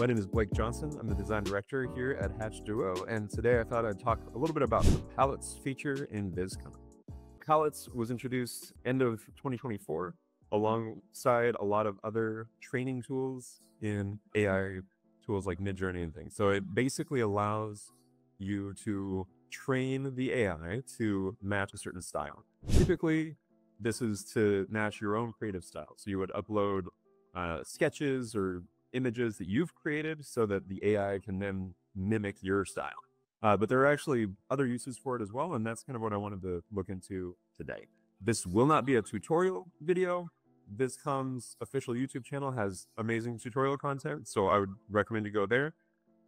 My name is Blake Johnson. I'm the design director here at Hatch Duo, and today I thought I'd talk a little bit about the Palettes feature in Vizcom. Palettes was introduced end of 2024 alongside a lot of other training tools in AI tools like MidJourney and things. So it basically allows you to train the AI to match a certain style. Typically, this is to match your own creative style. So you would upload sketches or images that you've created so that the AI can then mimic your style. But there are actually other uses for it as well, and that's kind of what I wanted to look into today. This will not be a tutorial video. Vizcom's official YouTube channel has amazing tutorial content, so I would recommend you go there.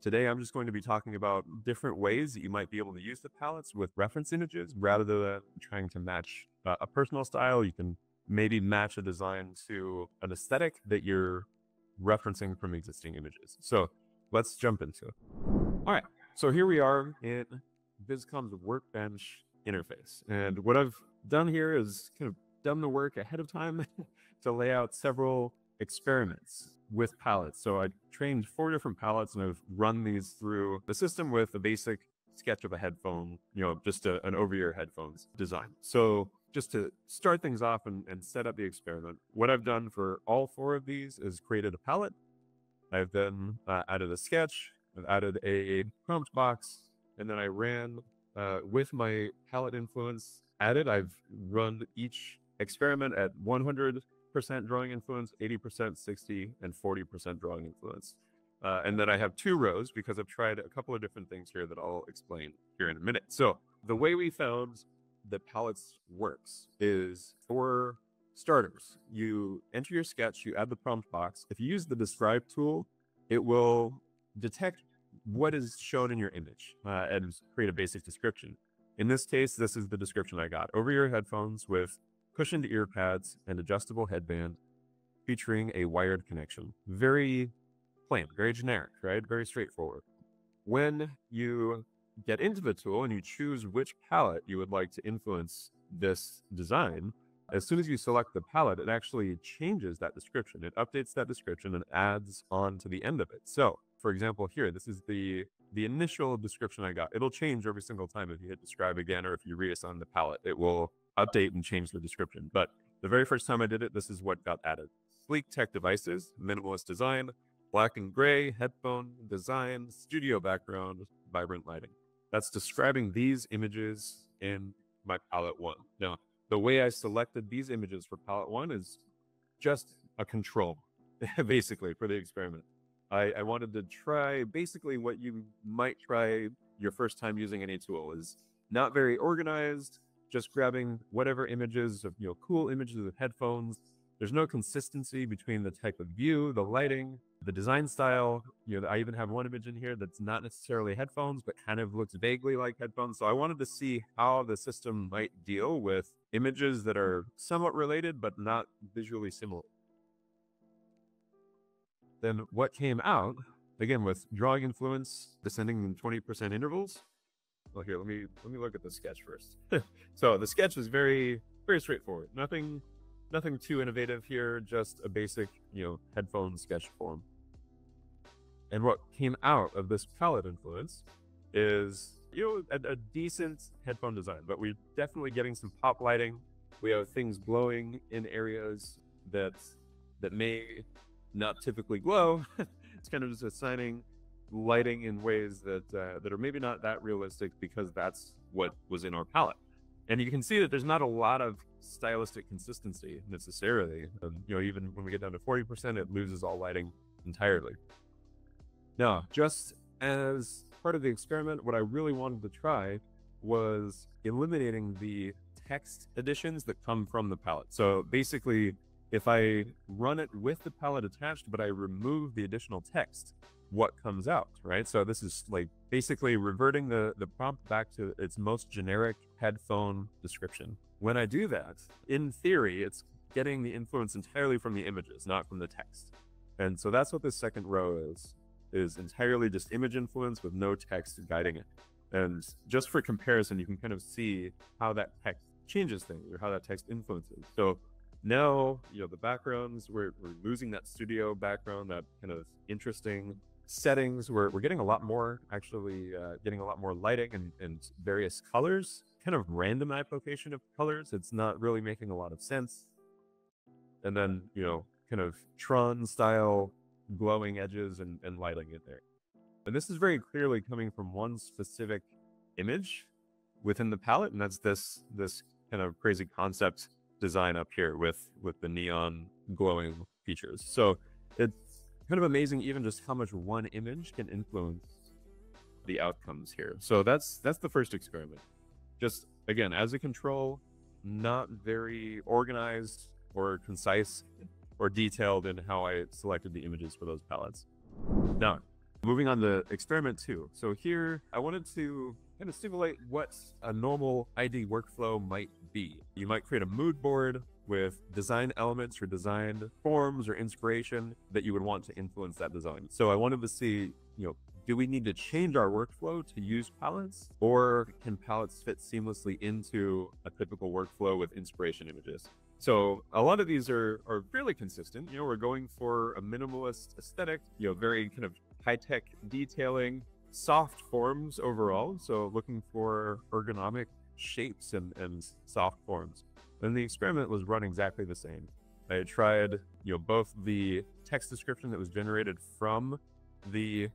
Today, I'm just going to be talking about different ways that you might be able to use the palettes with reference images rather than trying to match a personal style. You can maybe match a design to an aesthetic that you're referencing from existing images. So let's jump into it. All right, so here we are in Vizcom's workbench interface. And what I've done here is kind of done the work ahead of time to lay out several experiments with palettes. So I trained 4 different palettes, and I've run these through the system with a basic sketch of a headphone, you know, just an over-ear headphones design. So just to start things off and set up the experiment, what I've done for all 4 of these is created a palette. I've then added a sketch, I've added a prompt box, and then I ran with my palette influence added. I've run each experiment at 100% drawing influence, 80%, 60%, and 40% drawing influence. And then I have 2 rows because I've tried a couple of different things here that I'll explain here in a minute. So the way we found the palettes works is, for starters, you enter your sketch, you add the prompt box. If you use the describe tool, it will detect what is shown in your image and create a basic description. In this case, this is the description I got: over your headphones with cushioned ear pads and adjustable headband featuring a wired connection. Very plain, very generic, right? Very straightforward. When you get into the tool and you choose which palette you would like to influence this design, as soon as you select the palette, it actually changes that description. It updates that description and adds on to the end of it. So for example, here, this is the initial description I got. It'll change every single time if you hit describe again, or if you reassign the palette, it will update and change the description. But the very first time I did it, this is what got added: sleek tech devices, minimalist design, black and gray, headphone design, studio background, vibrant lighting. That's describing these images in my palette 1. Now, the way I selected these images for palette 1 is just a control, basically, for the experiment. I wanted to try basically what you might try your first time using any tool, is not very organized, just grabbing whatever images of, you know, cool images of headphones. There's no consistency between the type of view, the lighting, the design style. You know, I even have one image in here that's not necessarily headphones, but kind of looks vaguely like headphones. So I wanted to see how the system might deal with images that are somewhat related, but not visually similar. Then what came out, again, with drawing influence descending in 20% intervals. Well, here, let me look at the sketch first. So the sketch is very, very straightforward. Nothing too innovative here, just a basic, you know, headphone sketch form. And what came out of this palette influence is, you know, a decent headphone design, but we're definitely getting some pop lighting. We have things glowing in areas that may not typically glow. It's kind of just assigning lighting in ways that are maybe not that realistic, because that's what was in our palette. And you can see that there's not a lot of stylistic consistency necessarily. You know, even when we get down to 40%, it loses all lighting entirely. Now, just as part of the experiment, what I really wanted to try was eliminating the text additions that come from the palette. So basically, if I run it with the palette attached, but I remove the additional text, what comes out, right? So this is like basically reverting the prompt back to its most generic headphone description. When I do that, in theory, it's getting the influence entirely from the images, not from the text. And so that's what this second row is entirely just image influence with no text guiding it. And just for comparison, you can kind of see how that text changes things, or how that text influences. So now, you know, the backgrounds, we're losing that studio background, that kind of interesting settings. We're getting a lot more, actually, getting a lot more lighting and various colors, kind of random application of colors. It's not really making a lot of sense. And then, you know, kind of Tron style glowing edges and lighting in there. And this is very clearly coming from one specific image within the palette, and that's this kind of crazy concept design up here with the neon glowing features. So it's kind of amazing even just how much one image can influence the outcomes here. So that's the first experiment. Just again, as a control, not very organized or concise or detailed in how I selected the images for those palettes. Now, moving on to experiment two. So here I wanted to kind of simulate what a normal ID workflow might be. You might create a mood board with design elements or design forms or inspiration that you would want to influence that design. So I wanted to see, you know, do we need to change our workflow to use palettes, or can palettes fit seamlessly into a typical workflow with inspiration images? So a lot of these are fairly consistent. You know, we're going for a minimalist aesthetic, you know, very kind of high-tech detailing, soft forms overall. So looking for ergonomic shapes and soft forms. And the experiment was run exactly the same. I tried, you know, both the text description that was generated from the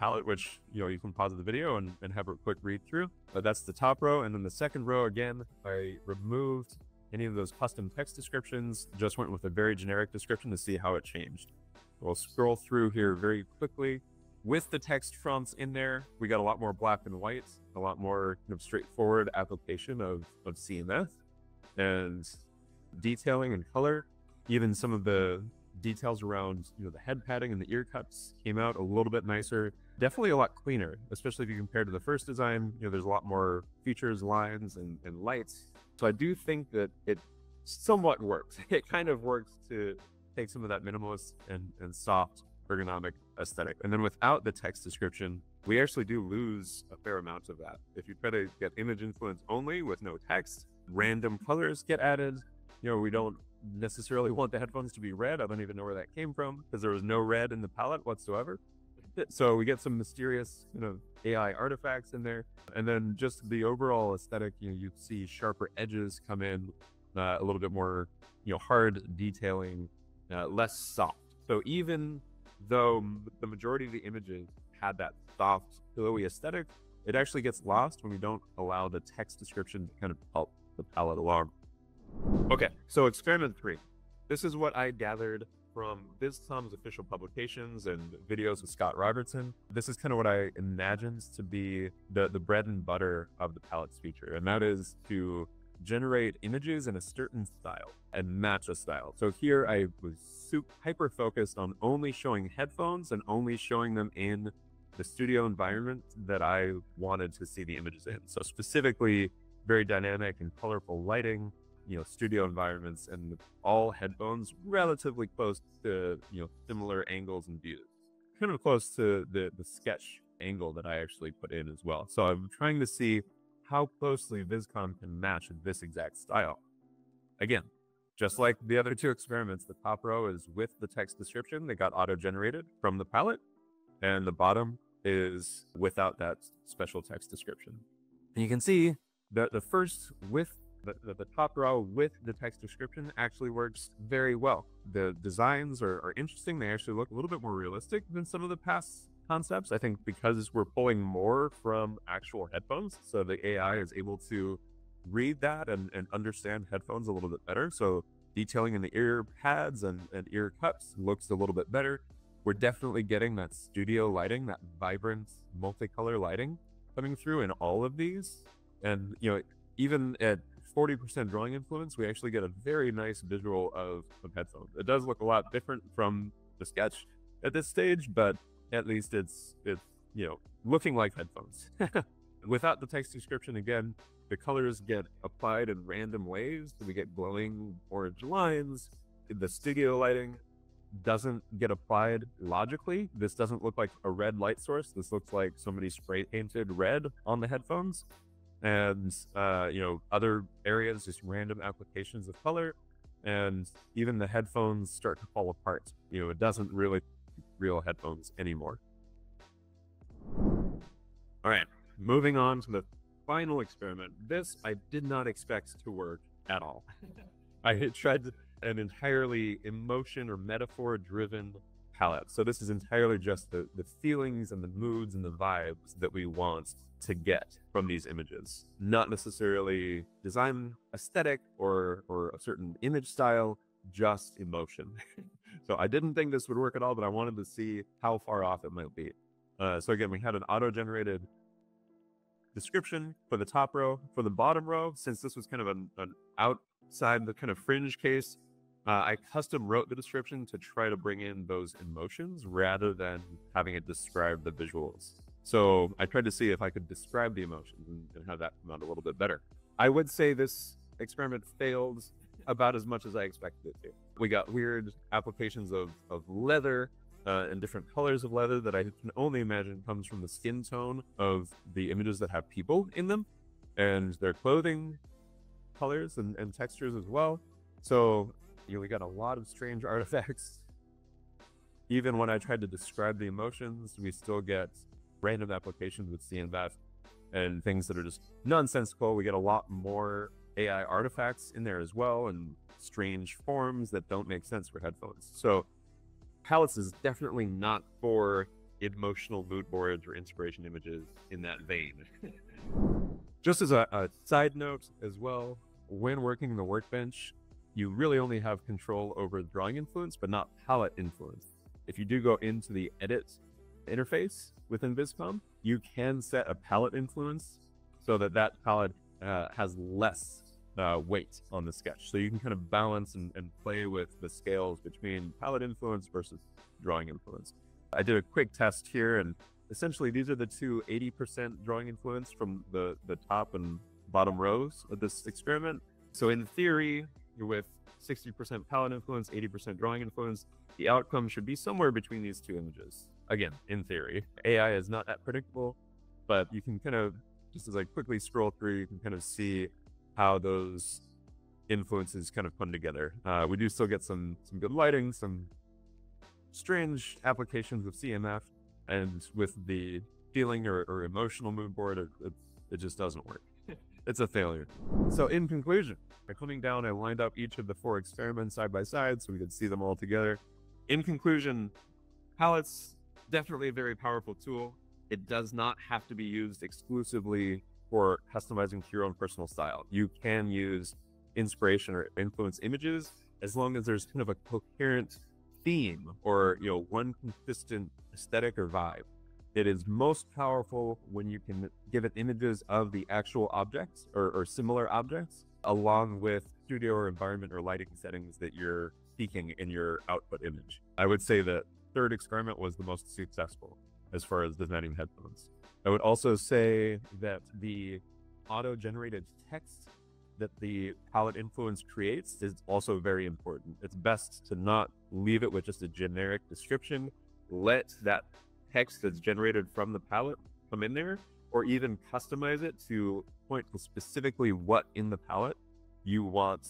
palette, which, you know, you can pause the video and have a quick read through. That's the top row. And then the second row, again, I removed any of those custom text descriptions, just went with a very generic description to see how it changed. We'll scroll through here very quickly. With the text prompts in there, we got a lot more black and white, a lot more kind of straightforward application of CMS and detailing and color. Even some of the details around, you know, the head padding and the ear cups came out a little bit nicer. Definitely a lot cleaner, especially if you compare to the first design. You know, there's a lot more features, lines, and lights. So I do think that it somewhat works. It kind of works to take some of that minimalist and soft ergonomic aesthetic. And then without the text description, we actually do lose a fair amount of that. If you try to get image influence only with no text, random colors get added. You know, we don't necessarily want the headphones to be red. I don't even know where that came from because there was no red in the palette whatsoever. So we get some mysterious, you know, AI artifacts in there. And then just the overall aesthetic, you know, you see sharper edges come in, a little bit more, you know, hard detailing, less soft. So even though the majority of the images had that soft, pillowy aesthetic, it actually gets lost when we don't allow the text description to kind of help the palette along. Okay, so experiment three. This is what I gathered from Vizcom's official publications and videos with Scott Robertson. This is kind of what I imagined to be the bread and butter of the palettes feature, and that is to generate images in a certain style and match a style. So here I was super hyper-focused on only showing headphones and only showing them in the studio environment that I wanted to see the images in. So specifically, very dynamic and colorful lighting, you know, studio environments, and all headphones relatively close to, you know, similar angles and views, kind of close to the sketch angle that I actually put in as well. So I'm trying to see how closely Vizcom can match this exact style. Again, just like the other two experiments, the top row is with the text description that got auto-generated from the palette, and the bottom is without that special text description. And you can see that the first with the top row with the text description actually works very well. The designs are interesting. They actually look a little bit more realistic than some of the past concepts. I think because we're pulling more from actual headphones, so the AI is able to read that and understand headphones a little bit better. So detailing in the ear pads and ear cups looks a little bit better. We're definitely getting that studio lighting, that vibrant multicolor lighting coming through in all of these. And, you know, even at 40% drawing influence, we actually get a very nice visual of headphones. It does look a lot different from the sketch at this stage, but at least it's you know, looking like headphones. Without the text description, again, the colors get applied in random ways. We get glowing orange lines. The studio lighting doesn't get applied logically. This doesn't look like a red light source. This looks like somebody spray painted red on the headphones. And, you know, other areas, just random applications of color, and even the headphones start to fall apart. You know, it doesn't really look like real headphones anymore. All right, moving on to the final experiment. This I did not expect to work at all. I tried an entirely emotion or metaphor driven palette. So this is entirely just the feelings and the moods and the vibes that we want to get from these images, not necessarily design aesthetic or a certain image style, just emotion. So I didn't think this would work at all, but I wanted to see how far off it might be. So again, we had an auto-generated description for the top row. For the bottom row, since this was kind of an outside the kind of fringe case, I custom wrote the description to try to bring in those emotions rather than having it describe the visuals. So I tried to see if I could describe the emotions and have that come out a little bit better. I would say this experiment failed about as much as I expected it to. We got weird applications of leather and different colors of leather that I can only imagine comes from the skin tone of the images that have people in them and their clothing colors and textures as well. So you know, we got a lot of strange artifacts. Even when I tried to describe the emotions, we still get random applications with CNF and things that are just nonsensical. We get a lot more AI artifacts in there as well and strange forms that don't make sense for headphones. So Palettes is definitely not for emotional mood boards or inspiration images in that vein. Just as a side note as well, when working in the workbench, you really only have control over drawing influence, but not palette influence. If you do go into the edit interface within Vizcom, you can set a palette influence so that that palette has less weight on the sketch. So you can kind of balance and play with the scales between palette influence versus drawing influence. I did a quick test here, and essentially these are the two 80% drawing influence from the top and bottom rows of this experiment. So in theory, with 60% palette influence, 80% drawing influence, the outcome should be somewhere between these two images. Again, in theory, AI is not that predictable, but you can kind of, just as I quickly scroll through, you can kind of see how those influences kind of come together. We do still get some good lighting, some strange applications of CMF, and with the feeling or emotional mood board, it just doesn't work. It's a failure. So in conclusion, by coming down, I lined up each of the four experiments side by side so we could see them all together. In conclusion, Palettes, definitely a very powerful tool. It does not have to be used exclusively for customizing to your own personal style. You can use inspiration or influence images as long as there's kind of a coherent theme or, you know, one consistent aesthetic or vibe. It is most powerful when you can give it images of the actual objects or similar objects, along with studio or environment or lighting settings that you're seeking in your output image. I would say that third experiment was the most successful as far as designing headphones. I would also say that the auto-generated text that the palette influence creates is also very important. It's best to not leave it with just a generic description. Let that text that's generated from the palette come in there, or even customize it to point to specifically what in the palette you want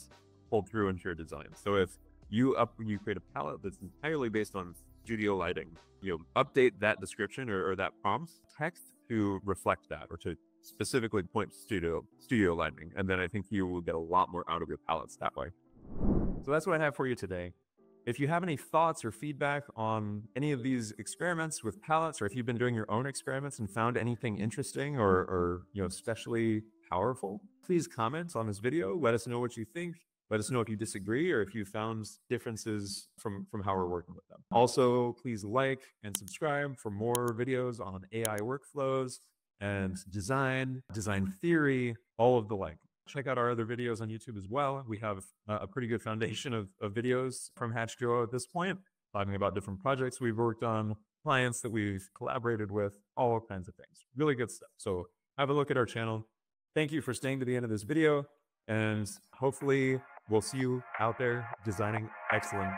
pulled through into your design. So if you create a palette that's entirely based on studio lighting, you know, update that description or that prompt text to reflect that or to specifically point to studio lighting. And then I think you will get a lot more out of your palettes that way. So that's what I have for you today. If you have any thoughts or feedback on any of these experiments with palettes, or if you've been doing your own experiments and found anything interesting or you know, especially powerful, please comment on this video. Let us know what you think. Let us know if you disagree or if you found differences from how we're working with them. Also, please like and subscribe for more videos on AI workflows and design theory, all of the like. Check out our other videos on YouTube as well. We have a pretty good foundation of videos from Hatch Duo at this point, talking about different projects we've worked on, clients that we've collaborated with, all kinds of things. Really good stuff. So have a look at our channel. Thank you for staying to the end of this video, and hopefully we'll see you out there designing excellent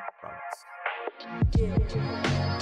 products.